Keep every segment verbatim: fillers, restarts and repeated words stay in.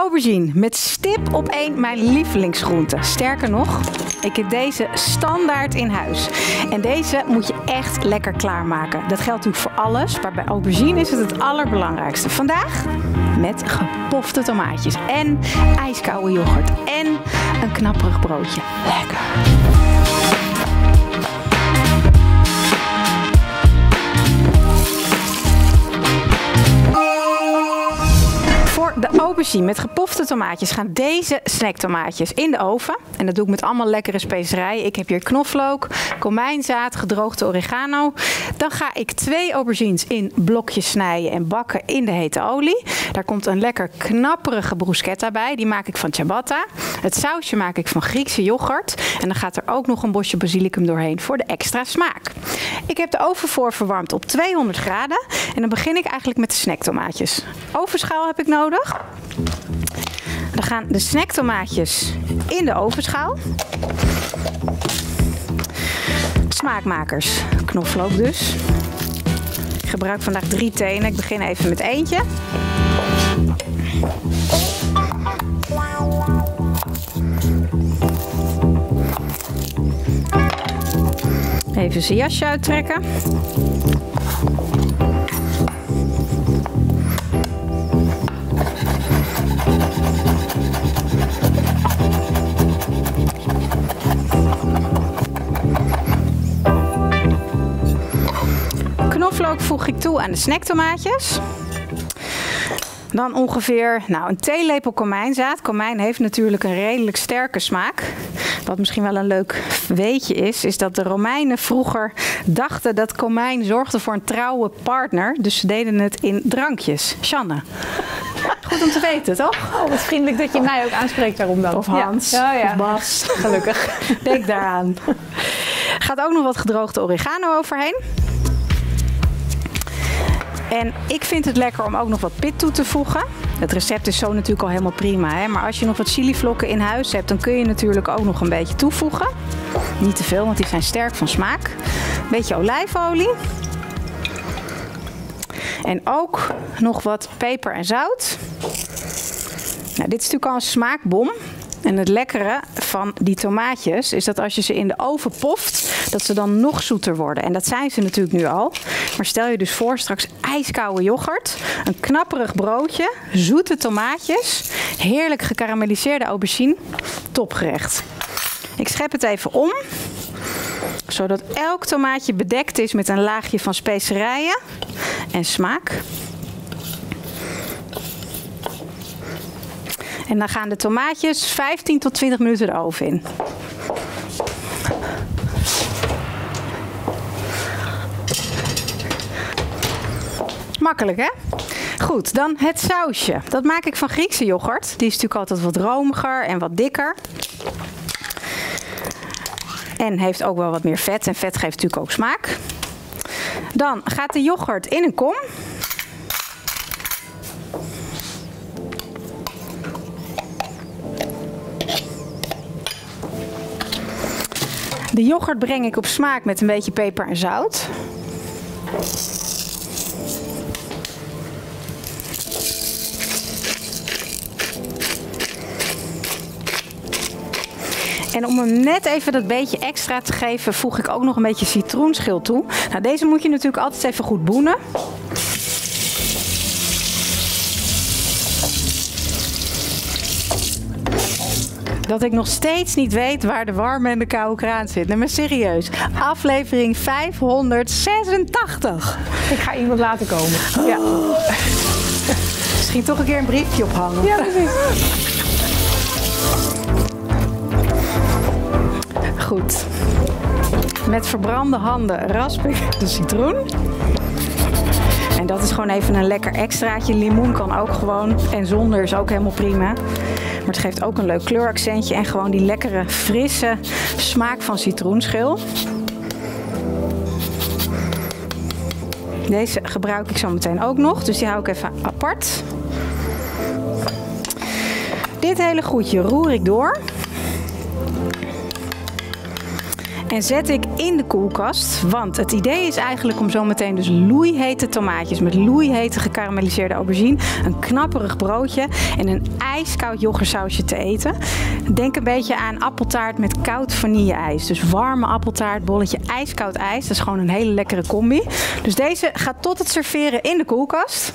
Aubergine met stip op één mijn lievelingsgroente. Sterker nog, ik heb deze standaard in huis. En deze moet je echt lekker klaarmaken. Dat geldt natuurlijk voor alles, maar bij aubergine is het het allerbelangrijkste. Vandaag met gepofte tomaatjes en ijskoude yoghurt en een knapperig broodje. Lekker! De aubergine met gepofte tomaatjes gaan deze snacktomaatjes in de oven. En dat doe ik met allemaal lekkere specerijen. Ik heb hier knoflook, komijnzaad, gedroogde oregano. Dan ga ik twee aubergines in blokjes snijden en bakken in de hete olie. Daar komt een lekker knapperige bruschetta bij. Die maak ik van ciabatta. Het sausje maak ik van Griekse yoghurt. En dan gaat er ook nog een bosje basilicum doorheen voor de extra smaak. Ik heb de oven voorverwarmd op tweehonderd graden. En dan begin ik eigenlijk met de snacktomaatjes. Ovenschaal heb ik nodig. Dan gaan de snacktomaatjes in de ovenschaal. Smaakmakers, knoflook dus. Ik gebruik vandaag drie tenen. Ik begin even met eentje. Even zijn jasje uittrekken. Knoflook voeg ik toe aan de snacktomaatjes. Dan ongeveer nou, een theelepel komijnzaad. Komijn heeft natuurlijk een redelijk sterke smaak. Wat misschien wel een leuk weetje is, is dat de Romeinen vroeger dachten dat komijn zorgde voor een trouwe partner. Dus ze deden het in drankjes. Sjanne. Goed om te weten, toch? Oh, wat vriendelijk dat je mij ook aanspreekt daarom dan. Of Hans, ja. Oh, ja. Of Bas. Gelukkig. Denk daaraan. Gaat ook nog wat gedroogde oregano overheen. En ik vind het lekker om ook nog wat pit toe te voegen. Het recept is zo natuurlijk al helemaal prima, hè? Maar als je nog wat chilivlokken in huis hebt, dan kun je natuurlijk ook nog een beetje toevoegen. Niet te veel, want die zijn sterk van smaak. Een beetje olijfolie. En ook nog wat peper en zout. Nou, dit is natuurlijk al een smaakbom. En het lekkere van die tomaatjes is dat als je ze in de oven poft, dat ze dan nog zoeter worden. En dat zijn ze natuurlijk nu al. Maar stel je dus voor straks ijskoude yoghurt, een knapperig broodje, zoete tomaatjes, heerlijk gekarameliseerde aubergine. Topgerecht. Ik schep het even om, zodat elk tomaatje bedekt is met een laagje van specerijen en smaak. En dan gaan de tomaatjes vijftien tot twintig minuten de oven in. Makkelijk, hè? Goed, dan het sausje. Dat maak ik van Griekse yoghurt. Die is natuurlijk altijd wat romiger en wat dikker. En heeft ook wel wat meer vet. En vet geeft natuurlijk ook smaak. Dan gaat de yoghurt in een kom. De yoghurt breng ik op smaak met een beetje peper en zout. En om hem net even dat beetje extra te geven, voeg ik ook nog een beetje citroenschil toe. Nou, deze moet je natuurlijk altijd even goed boenen. Dat ik nog steeds niet weet waar de warme en de koude kraan zit. Nee, maar serieus. Aflevering vijfhonderdzesentachtig. Ik ga iemand laten komen. Ja. Oh. Misschien toch een keer een briefje ophangen. Ja, precies. Goed. Met verbrande handen rasp ik de citroen. En dat is gewoon even een lekker extraatje. Limoen kan ook gewoon. En zonder is ook helemaal prima. Maar het geeft ook een leuk kleuraccentje en gewoon die lekkere, frisse smaak van citroenschil. Deze gebruik ik zo meteen ook nog, dus die hou ik even apart. Dit hele goedje roer ik door. En zet ik in de koelkast, want het idee is eigenlijk om zo meteen dus loeihete tomaatjes met loeihete gekarameliseerde aubergine, een knapperig broodje en een ijskoud yoghurtsausje te eten. Denk een beetje aan appeltaart met koud vanilleijs. Dus warme appeltaart, bolletje, ijskoud ijs. Dat is gewoon een hele lekkere combi. Dus deze gaat tot het serveren in de koelkast.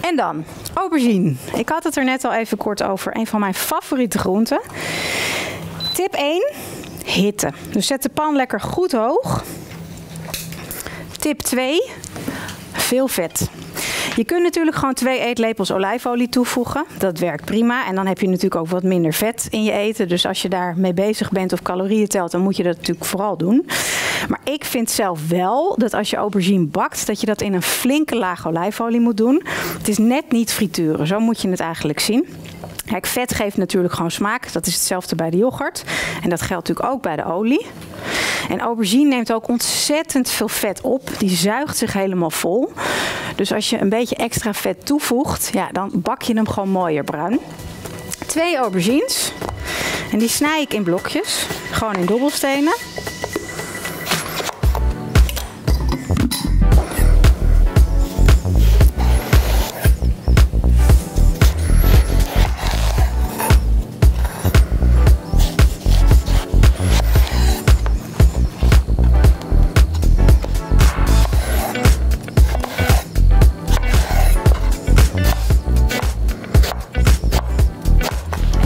En dan aubergine. Ik had het er net al even kort over. Een van mijn favoriete groenten. Tip één. Hitte. Dus zet de pan lekker goed hoog. Tip twee. Veel vet. Je kunt natuurlijk gewoon twee eetlepels olijfolie toevoegen. Dat werkt prima. En dan heb je natuurlijk ook wat minder vet in je eten. Dus als je daar mee bezig bent of calorieën telt, dan moet je dat natuurlijk vooral doen. Maar ik vind zelf wel dat als je aubergine bakt, dat je dat in een flinke laag olijfolie moet doen. Het is net niet frituren. Zo moet je het eigenlijk zien. Kijk, vet geeft natuurlijk gewoon smaak. Dat is hetzelfde bij de yoghurt. En dat geldt natuurlijk ook bij de olie. En aubergine neemt ook ontzettend veel vet op. Die zuigt zich helemaal vol. Dus als je een beetje extra vet toevoegt, ja, dan bak je hem gewoon mooier bruin. Twee aubergines. En die snij ik in blokjes. Gewoon in dobbelstenen.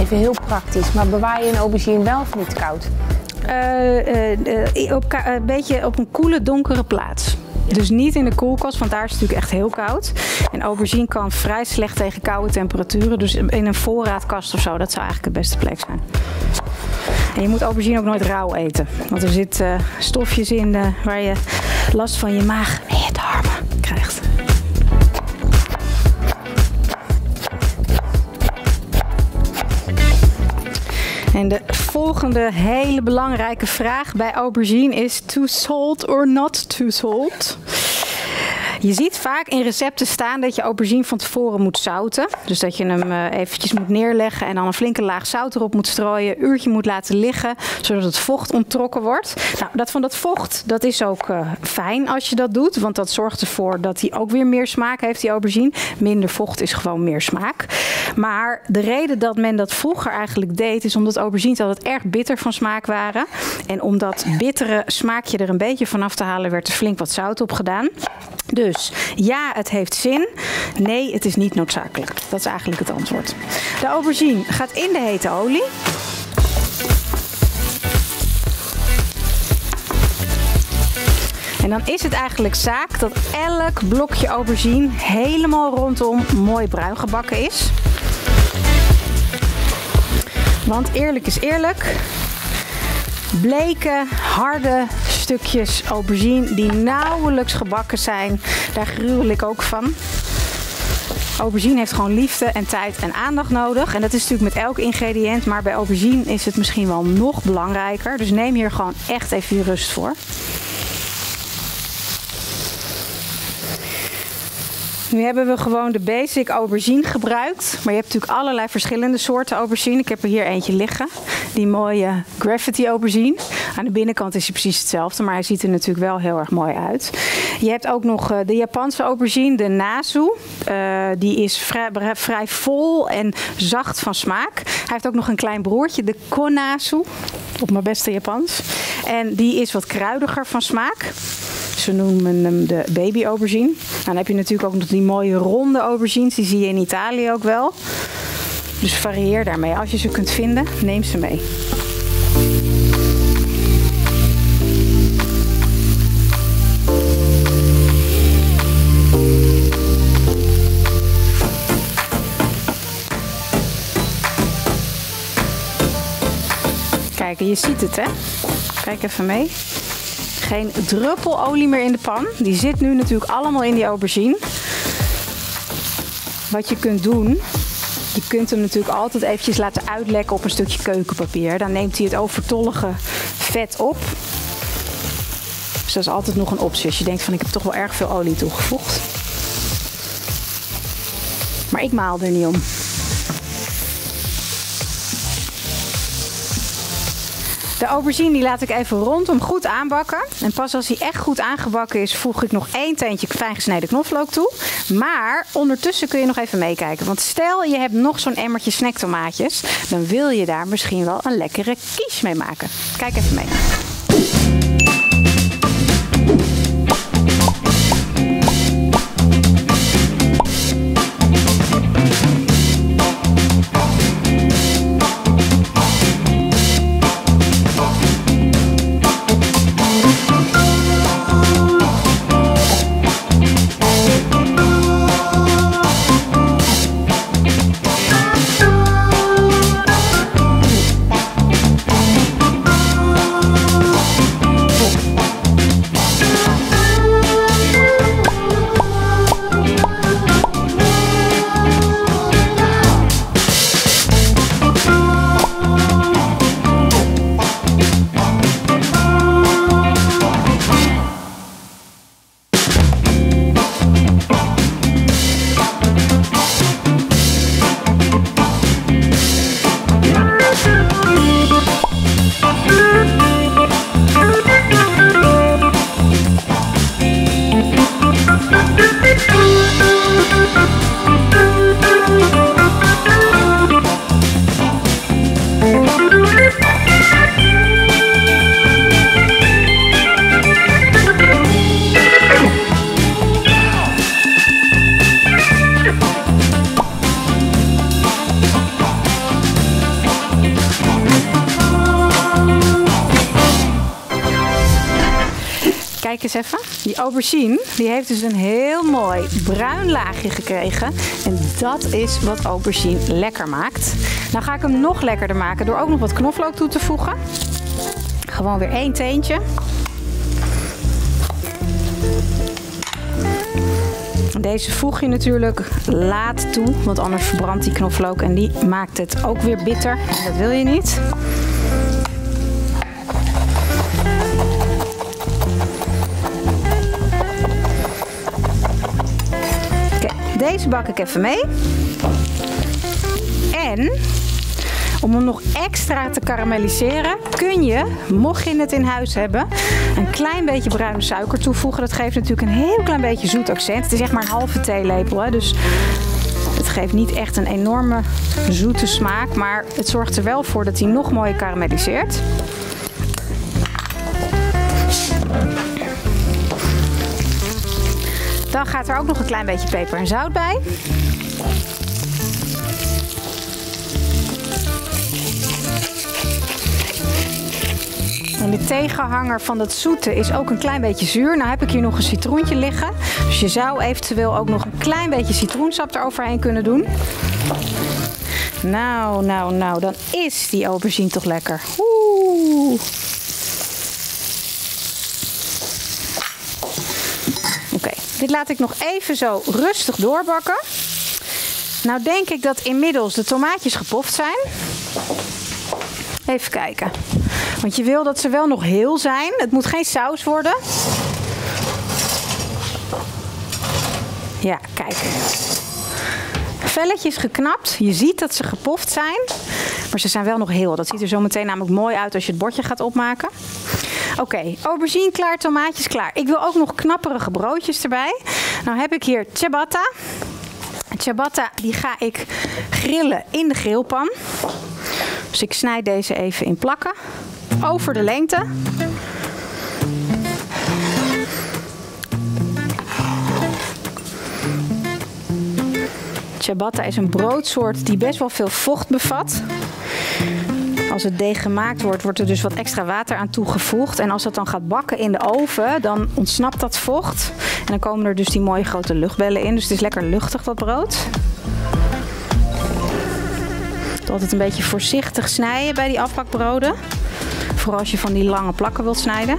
Heel praktisch, maar bewaar je een aubergine wel of niet koud? Uh, uh, uh, op ka- een beetje op een koele, donkere plaats. Dus niet in de koelkast, want daar is het natuurlijk echt heel koud. En aubergine kan vrij slecht tegen koude temperaturen. Dus in een voorraadkast of zo, dat zou eigenlijk de beste plek zijn. En je moet aubergine ook nooit rauw eten. Want er zitten uh, stofjes in uh, waar je last van je maag en je darmen krijgt. En de volgende hele belangrijke vraag bij aubergine is too salt or not too salt? Je ziet vaak in recepten staan dat je aubergine van tevoren moet zouten. Dus dat je hem eventjes moet neerleggen en dan een flinke laag zout erop moet strooien. Een uurtje moet laten liggen, zodat het vocht onttrokken wordt. Nou, dat van dat vocht, dat is ook uh, fijn als je dat doet. Want dat zorgt ervoor dat hij ook weer meer smaak heeft, die aubergine. Minder vocht is gewoon meer smaak. Maar de reden dat men dat vroeger eigenlijk deed, is omdat aubergines altijd erg bitter van smaak waren. En om dat bittere smaakje er een beetje vanaf te halen, werd er flink wat zout op gedaan. Dus ja, het heeft zin. Nee, het is niet noodzakelijk. Dat is eigenlijk het antwoord. De aubergine gaat in de hete olie. En dan is het eigenlijk zaak dat elk blokje aubergine helemaal rondom mooi bruin gebakken is. Want eerlijk is eerlijk. Bleke, harde stukjes aubergine die nauwelijks gebakken zijn, daar gruwel ik ook van. Aubergine heeft gewoon liefde en tijd en aandacht nodig. En dat is natuurlijk met elk ingrediënt, maar bij aubergine is het misschien wel nog belangrijker. Dus neem hier gewoon echt even je rust voor. Nu hebben we gewoon de basic aubergine gebruikt. Maar je hebt natuurlijk allerlei verschillende soorten aubergine. Ik heb er hier eentje liggen. Die mooie graffiti aubergine. Aan de binnenkant is hij precies hetzelfde. Maar hij ziet er natuurlijk wel heel erg mooi uit. Je hebt ook nog de Japanse aubergine, de nazu. Uh, die is vrij, vrij vol en zacht van smaak. Hij heeft ook nog een klein broertje, de konazu. Op mijn beste Japans. En die is wat kruidiger van smaak. Ze noemen hem de baby aubergine. Nou, dan heb je natuurlijk ook nog die mooie ronde aubergines. Die zie je in Italië ook wel. Dus varieer daarmee. Als je ze kunt vinden, neem ze mee. Kijk, je ziet het, hè? Kijk even mee. Geen druppel olie meer in de pan. Die zit nu natuurlijk allemaal in die aubergine. Wat je kunt doen, je kunt hem natuurlijk altijd eventjes laten uitlekken op een stukje keukenpapier. Dan neemt hij het overtollige vet op. Dus dat is altijd nog een optie. Als je denkt van ik heb toch wel erg veel olie toegevoegd. Maar ik maal er niet om. De aubergine die laat ik even rondom goed aanbakken. En pas als hij echt goed aangebakken is, voeg ik nog één teentje fijn gesneden knoflook toe. Maar ondertussen kun je nog even meekijken. Want stel je hebt nog zo'n emmertje snacktomaatjes, dan wil je daar misschien wel een lekkere quiche mee maken. Kijk even mee. Kijk eens even. Die aubergine die heeft dus een heel mooi bruin laagje gekregen. En dat is wat aubergine lekker maakt. Nou ga ik hem nog lekkerder maken door ook nog wat knoflook toe te voegen. Gewoon weer één teentje. Deze voeg je natuurlijk laat toe, want anders verbrandt die knoflook en die maakt het ook weer bitter. En dat wil je niet. Deze bak ik even mee. En om hem nog extra te karamelliseren kun je, mocht je het in huis hebben, een klein beetje bruine suiker toevoegen. Dat geeft natuurlijk een heel klein beetje zoet accent. Het is echt maar een halve theelepel, hè? Dus het geeft niet echt een enorme zoete smaak, maar het zorgt er wel voor dat hij nog mooier karamelliseert. Dan gaat er ook nog een klein beetje peper en zout bij. En de tegenhanger van dat zoete is ook een klein beetje zuur. Nou heb ik hier nog een citroentje liggen. Dus je zou eventueel ook nog een klein beetje citroensap eroverheen kunnen doen. Nou, nou, nou, dan is die aubergine toch lekker. Oeh. Dit laat ik nog even zo rustig doorbakken. Nou denk ik dat inmiddels de tomaatjes gepoft zijn. Even kijken. Want je wil dat ze wel nog heel zijn. Het moet geen saus worden. Ja, kijk. Velletjes geknapt. Je ziet dat ze gepoft zijn. Maar ze zijn wel nog heel. Dat ziet er zo meteen namelijk mooi uit als je het bordje gaat opmaken. Oké, okay, aubergine klaar, tomaatjes klaar. Ik wil ook nog knapperige broodjes erbij. Nou heb ik hier ciabatta. Ciabatta die ga ik grillen in de grillpan. Dus ik snijd deze even in plakken. Over de lengte. Ciabatta is een broodsoort die best wel veel vocht bevat. Als het deeg gemaakt wordt, wordt er dus wat extra water aan toegevoegd. En als dat dan gaat bakken in de oven, dan ontsnapt dat vocht. En dan komen er dus die mooie grote luchtbellen in. Dus het is lekker luchtig, dat brood. Altijd een beetje voorzichtig snijden bij die afbakbroden. Vooral als je van die lange plakken wilt snijden.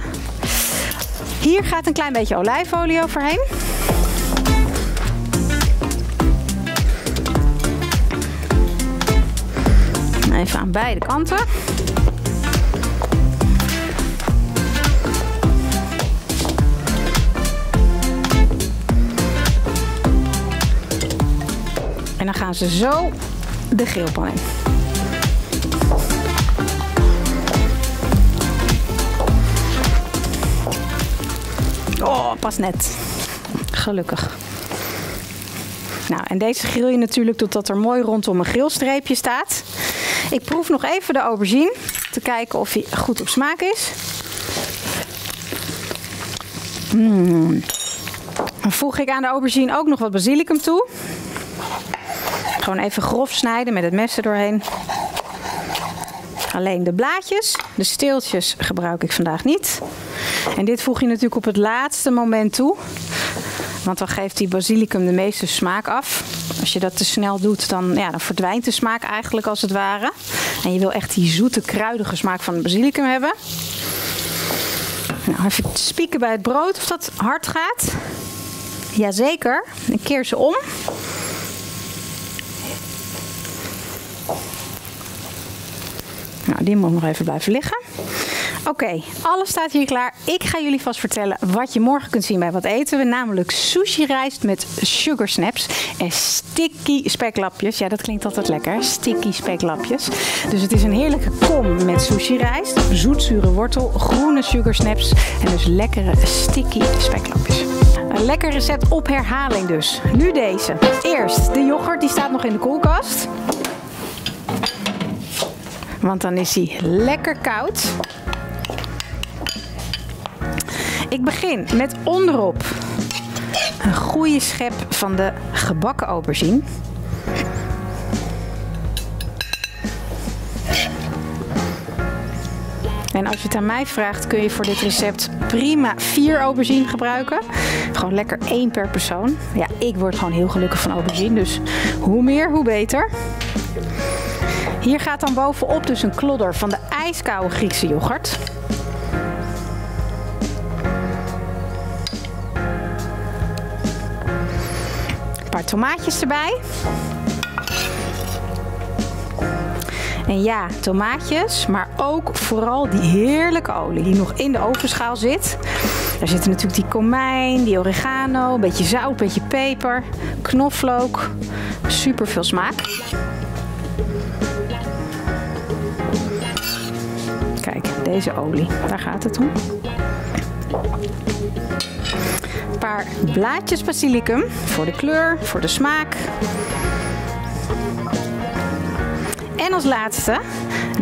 Hier gaat een klein beetje olijfolie overheen. Even aan beide kanten. En dan gaan ze zo de grillpan in. Oh, pas net. Gelukkig. Nou, en deze grill je natuurlijk totdat er mooi rondom een grillstreepje staat. Ik proef nog even de aubergine, te kijken of hij goed op smaak is. Mm. Dan voeg ik aan de aubergine ook nog wat basilicum toe. Gewoon even grof snijden met het mes er doorheen. Alleen de blaadjes, de steeltjes gebruik ik vandaag niet. En dit voeg je natuurlijk op het laatste moment toe. Want dan geeft die basilicum de meeste smaak af. Als je dat te snel doet, dan, ja, dan verdwijnt de smaak eigenlijk als het ware. En je wil echt die zoete, kruidige smaak van de basilicum hebben. Nou, even spieken bij het brood of dat hard gaat. Jazeker. Ik keer ze om. Nou, die moet nog even blijven liggen. Oké, okay, alles staat hier klaar. Ik ga jullie vast vertellen wat je morgen kunt zien bij Wat Eten We. Namelijk sushi rijst met sugar snaps en sticky speklapjes. Ja, dat klinkt altijd lekker. Sticky speklapjes. Dus het is een heerlijke kom met sushi rijst, zoetzure wortel, groene sugar snaps en dus lekkere sticky speklapjes. Een lekker recept op herhaling dus. Nu deze. Eerst de yoghurt, die staat nog in de koelkast. Want dan is hij lekker koud. Ik begin met onderop een goede schep van de gebakken aubergine. En als je het aan mij vraagt, kun je voor dit recept prima vier aubergine gebruiken. Gewoon lekker één per persoon. Ja, ik word gewoon heel gelukkig van aubergine, dus hoe meer, hoe beter. Hier gaat dan bovenop dus een klodder van de ijskoude Griekse yoghurt. Een paar tomaatjes erbij. En ja, tomaatjes, maar ook vooral die heerlijke olie die nog in de ovenschaal zit. Daar zitten natuurlijk die komijn, die oregano, een beetje zout, een beetje peper, knoflook. Super veel smaak. Kijk, deze olie, daar gaat het om. Een paar blaadjes basilicum voor de kleur, voor de smaak. En als laatste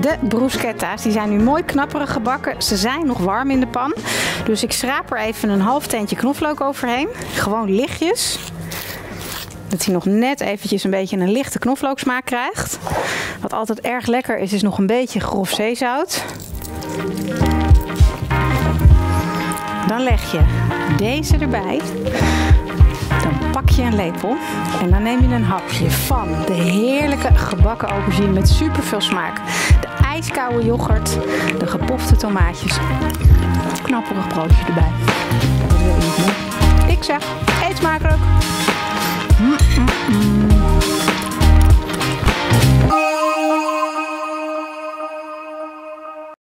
de bruschetta's. Die zijn nu mooi knapperig gebakken. Ze zijn nog warm in de pan. Dus ik schraap er even een half teentje knoflook overheen. Gewoon lichtjes. Dat hij nog net eventjes een beetje een lichte knoflooksmaak krijgt. Wat altijd erg lekker is, is nog een beetje grof zeezout. Dan leg je deze erbij. Dan pak je een lepel en dan neem je een hapje van de heerlijke gebakken aubergine met superveel smaak. De ijskoude yoghurt, de gepofte tomaatjes, knapperig broodje erbij. Ik zeg...